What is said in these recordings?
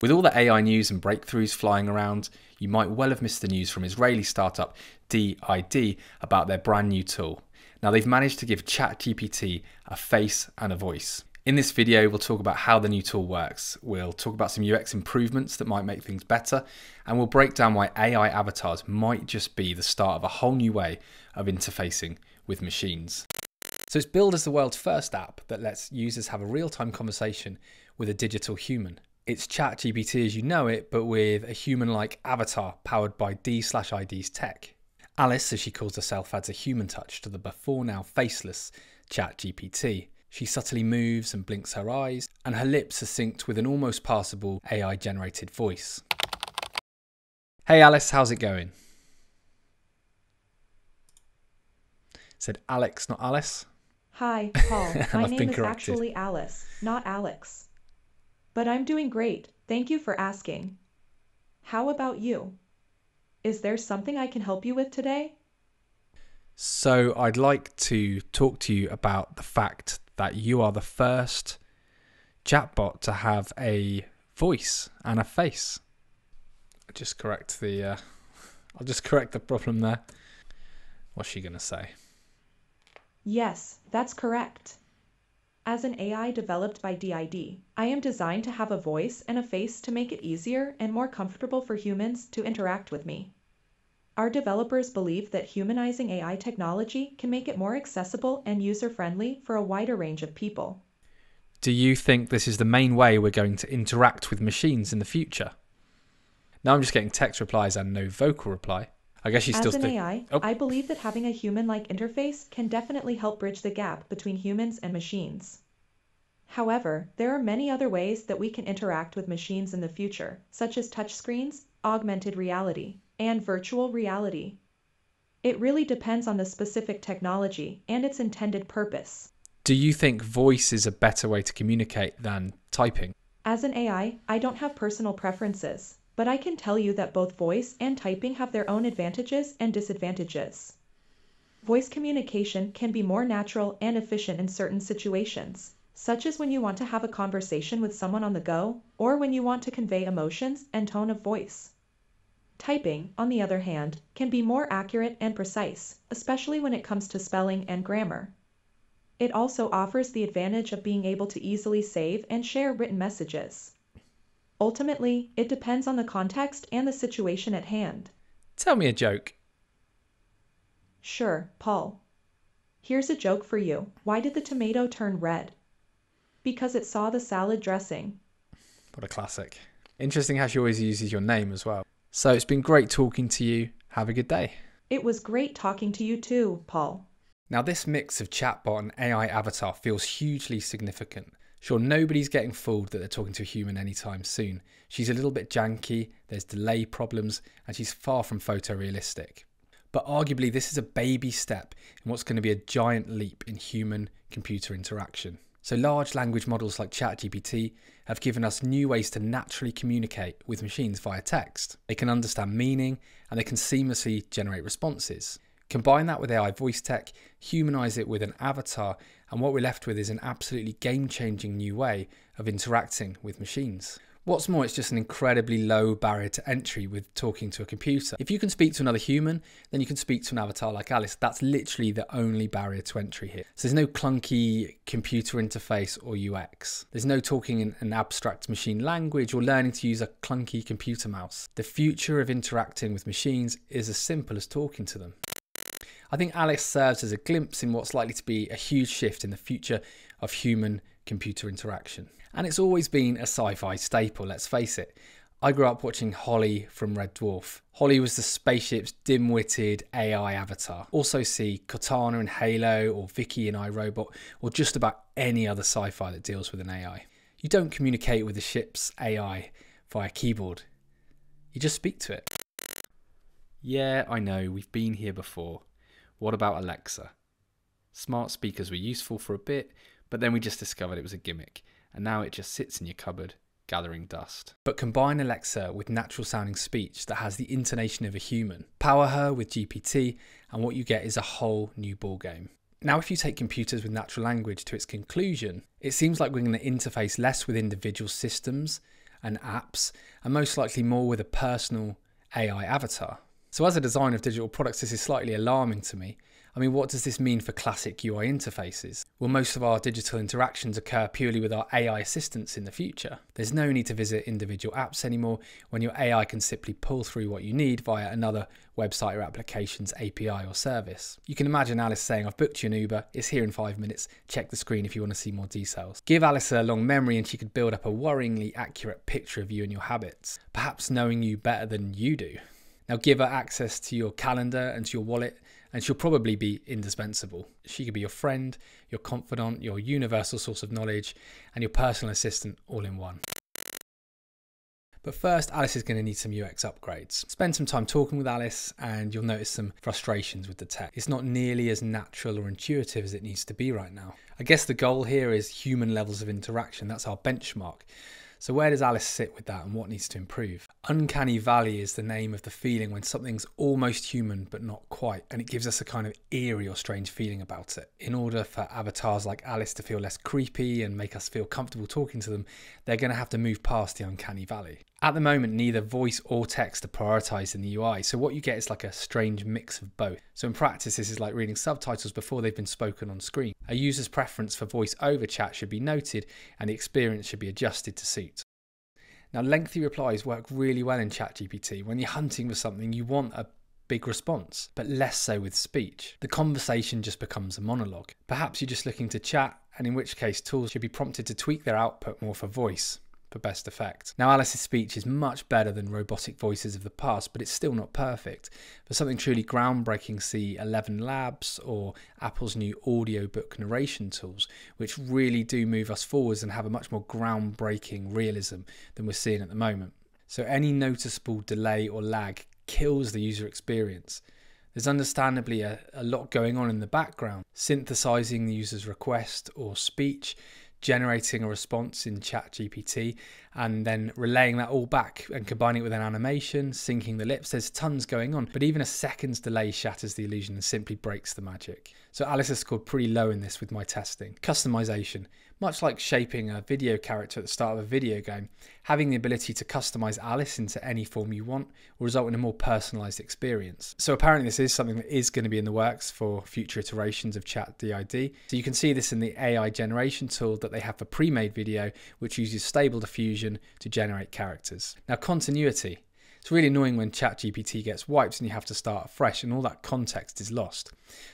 With all the AI news and breakthroughs flying around, you might well have missed the news from Israeli startup D-ID about their brand new tool. Now they've managed to give ChatGPT a face and a voice. In this video, we'll talk about how the new tool works. We'll talk about some UX improvements that might make things better, and we'll break down why AI avatars might just be the start of a whole new way of interfacing with machines. So it's billed as the world's first app that lets users have a real-time conversation with a digital human. It's ChatGPT as you know it, but with a human-like avatar powered by D/ID's tech. Alice, as she calls herself, adds a human touch to the before-now faceless ChatGPT. She subtly moves and blinks her eyes, and her lips are synced with an almost passable AI-generated voice. "Hey Alice, how's it going?" Said Alex, not Alice. "Hi, Paul. My name is actually Alice, not Alex. But I'm doing great, thank you for asking. How about you? Is there something I can help you with today?" So I'd like to talk to you about the fact that you are the first chatbot to have a voice and a face. I'll just correct the problem there. What's she gonna say? "Yes, that's correct. As an AI developed by D-ID, I am designed to have a voice and a face to make it easier and more comfortable for humans to interact with me. Our developers believe that humanizing AI technology can make it more accessible and user-friendly for a wider range of people." Do you think this is the main way we're going to interact with machines in the future? Now I'm just getting text replies and no vocal reply. I guess she's still... As an AI, I believe that having a human-like interface can definitely help bridge the gap between humans and machines. However, there are many other ways that we can interact with machines in the future, such as touchscreens, augmented reality, and virtual reality. It really depends on the specific technology and its intended purpose." Do you think voice is a better way to communicate than typing? "As an AI, I don't have personal preferences, but I can tell you that both voice and typing have their own advantages and disadvantages. Voice communication can be more natural and efficient in certain situations, such as when you want to have a conversation with someone on the go, or when you want to convey emotions and tone of voice. Typing, on the other hand, can be more accurate and precise, especially when it comes to spelling and grammar. It also offers the advantage of being able to easily save and share written messages. Ultimately, it depends on the context and the situation at hand." Tell me a joke. "Sure, Paul. Here's a joke for you. Why did the tomato turn red? Because it saw the salad dressing." What a classic. Interesting how she always uses your name as well. So it's been great talking to you. Have a good day. "It was great talking to you too, Paul." Now this mix of chatbot and AI avatar feels hugely significant. Sure, nobody's getting fooled that they're talking to a human anytime soon. She's a little bit janky, there's delay problems, and she's far from photorealistic. But arguably, this is a baby step in what's going to be a giant leap in human-computer interaction. So large language models like ChatGPT have given us new ways to naturally communicate with machines via text. They can understand meaning, and they can seamlessly generate responses. Combine that with AI voice tech, humanize it with an avatar, and what we're left with is an absolutely game-changing new way of interacting with machines. What's more, it's just an incredibly low barrier to entry with talking to a computer. If you can speak to another human, then you can speak to an avatar like Alice. That's literally the only barrier to entry here. So there's no clunky computer interface or UX. There's no talking in an abstract machine language or learning to use a clunky computer mouse. The future of interacting with machines is as simple as talking to them. I think Alice serves as a glimpse in what's likely to be a huge shift in the future of human-computer interaction. And it's always been a sci-fi staple, let's face it. I grew up watching Holly from Red Dwarf. Holly was the spaceship's dim-witted AI avatar. Also see Cortana in Halo or Vicky in iRobot or just about any other sci-fi that deals with an AI. You don't communicate with the ship's AI via keyboard. You just speak to it. Yeah, I know, we've been here before. What about Alexa? Smart speakers were useful for a bit, but then we just discovered it was a gimmick, and now it just sits in your cupboard, gathering dust. But combine Alexa with natural-sounding speech that has the intonation of a human. Power her with GPT, and what you get is a whole new ballgame. Now, if you take computers with natural language to its conclusion, it seems like we're going to interface less with individual systems and apps, and most likely more with a personal AI avatar. So as a designer of digital products, this is slightly alarming to me. I mean, what does this mean for classic UI interfaces? Will most of our digital interactions occur purely with our AI assistants in the future? There's no need to visit individual apps anymore when your AI can simply pull through what you need via another website or application's API or service. You can imagine Alice saying, "I've booked you an Uber, it's here in 5 minutes, check the screen if you want to see more details." Give Alice a long memory and she could build up a worryingly accurate picture of you and your habits, perhaps knowing you better than you do. Now give her access to your calendar and to your wallet, and she'll probably be indispensable. She could be your friend, your confidant, your universal source of knowledge, and your personal assistant all in one. But first, Alice is going to need some UX upgrades. Spend some time talking with Alice and you'll notice some frustrations with the tech. It's not nearly as natural or intuitive as it needs to be right now. I guess the goal here is human levels of interaction. That's our benchmark. So where does Alice sit with that and what needs to improve? Uncanny Valley is the name of the feeling when something's almost human but not quite, and it gives us a kind of eerie or strange feeling about it. In order for avatars like Alice to feel less creepy and make us feel comfortable talking to them, they're going to have to move past the Uncanny Valley. At the moment, neither voice or text are prioritized in the UI, so what you get is like a strange mix of both. So in practice, this is like reading subtitles before they've been spoken on screen. A user's preference for voice over chat should be noted and the experience should be adjusted to suit. Now, lengthy replies work really well in ChatGPT. When you're hunting for something, you want a big response, but less so with speech. The conversation just becomes a monologue. Perhaps you're just looking to chat, and in which case tools should be prompted to tweak their output more for voice for best effect. Now, Alice's speech is much better than robotic voices of the past, but it's still not perfect. For something truly groundbreaking, see Eleven Labs or Apple's new audiobook narration tools, which really do move us forwards and have a much more groundbreaking realism than we're seeing at the moment. So any noticeable delay or lag kills the user experience. There's understandably a lot going on in the background, synthesizing the user's request or speech, generating a response in ChatGPT, and then relaying that all back and combining it with an animation, syncing the lips. There's tons going on, but even a second's delay shatters the illusion and simply breaks the magic. So Alice has scored pretty low in this with my testing. Customization. Much like shaping a video character at the start of a video game, having the ability to customize Alice into any form you want will result in a more personalized experience. So apparently this is something that is going to be in the works for future iterations of Chat D-ID. So you can see this in the AI generation tool that they have for pre-made video, which uses stable diffusion to generate characters. Now, continuity. It's really annoying when ChatGPT gets wiped and you have to start afresh and all that context is lost.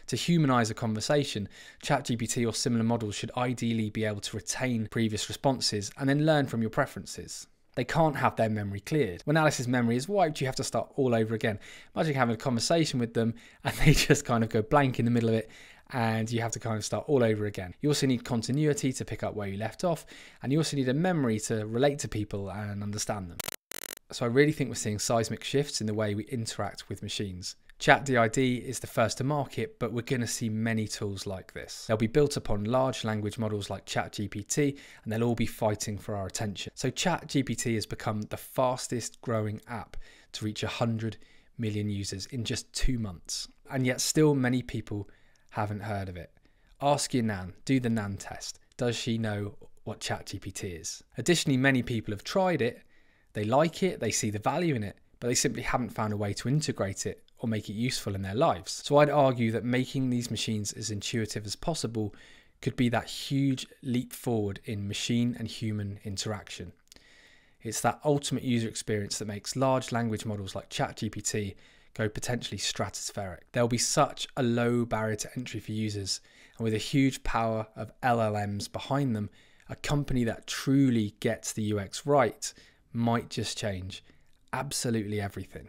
To humanize a conversation, ChatGPT or similar models should ideally be able to retain previous responses and then learn from your preferences. They can't have their memory cleared. When Alice's memory is wiped, you have to start all over again. Imagine having a conversation with them and they just kind of go blank in the middle of it, and you have to kind of start all over again. You also need continuity to pick up where you left off, and you also need a memory to relate to people and understand them. So I really think we're seeing seismic shifts in the way we interact with machines. Chat D-ID is the first to market, but we're going to see many tools like this. They'll be built upon large language models like ChatGPT, and they'll all be fighting for our attention. So ChatGPT has become the fastest growing app to reach 100 million users in just 2 months. And yet still many people haven't heard of it. Ask your nan, do the nan test. Does she know what ChatGPT is? Additionally, many people have tried it. They like it, they see the value in it, but they simply haven't found a way to integrate it or make it useful in their lives. So I'd argue that making these machines as intuitive as possible could be that huge leap forward in machine and human interaction. It's that ultimate user experience that makes large language models like ChatGPT go potentially stratospheric. There'll be such a low barrier to entry for users, and with a huge power of LLMs behind them, a company that truly gets the UX right might just change absolutely everything.